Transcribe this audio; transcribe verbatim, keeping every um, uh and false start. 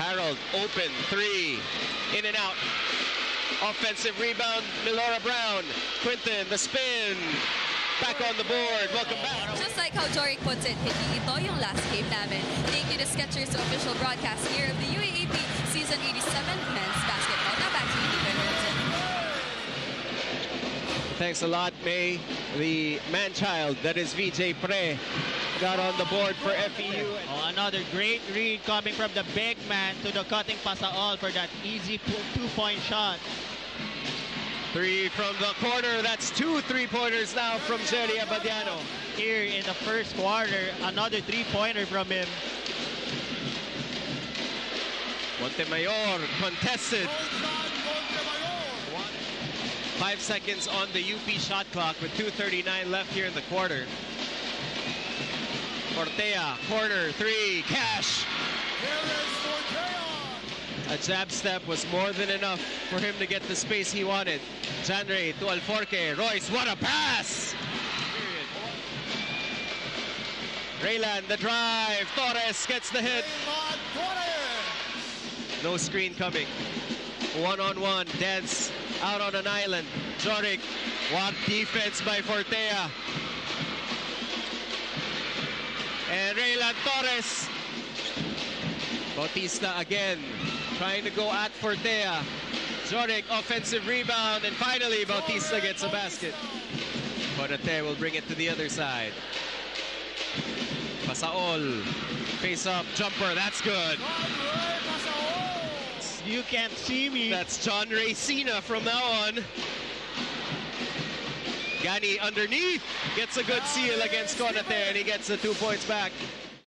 Harold, open three, in and out. Offensive rebound, Milora Brown. Quinton, the spin, back on the board. Welcome back. Just like how Tori puts it, hindi ito yung last game namin. Thank you to Skechers, the official broadcast here of the U A A P Season eighty-seven Men's Basketball. Now back to you, Vijay. Thanks a lot, May. The man-child, that is Vijay Pre, got on the board for F E U. Oh, another great read coming from the big man to the cutting Pasaol for that easy two-point shot. Three from the corner. That's two three-pointers now from Jerry Abadiano. Here in the first quarter, another three-pointer from him. Montemayor contested. Five seconds on the U P shot clock with two thirty-nine left here in the quarter. Fortea, corner, three, cash. A jab step was more than enough for him to get the space he wanted. Janre to Alforque. Royce, what a pass! Raylan, the drive. Torres gets the hit. No screen coming. One-on-one, dance out on an island. Joric, what defense by Fortea. And Raylan Torres. Bautista again, trying to go at Fortea. Joric, offensive rebound, and finally Bautista gets a basket. Fortea will bring it to the other side. Pasaol, face-up jumper, that's good. You can't see me. That's John Racina from now on. Gani underneath, gets a good seal against Conate, and he gets the two points back.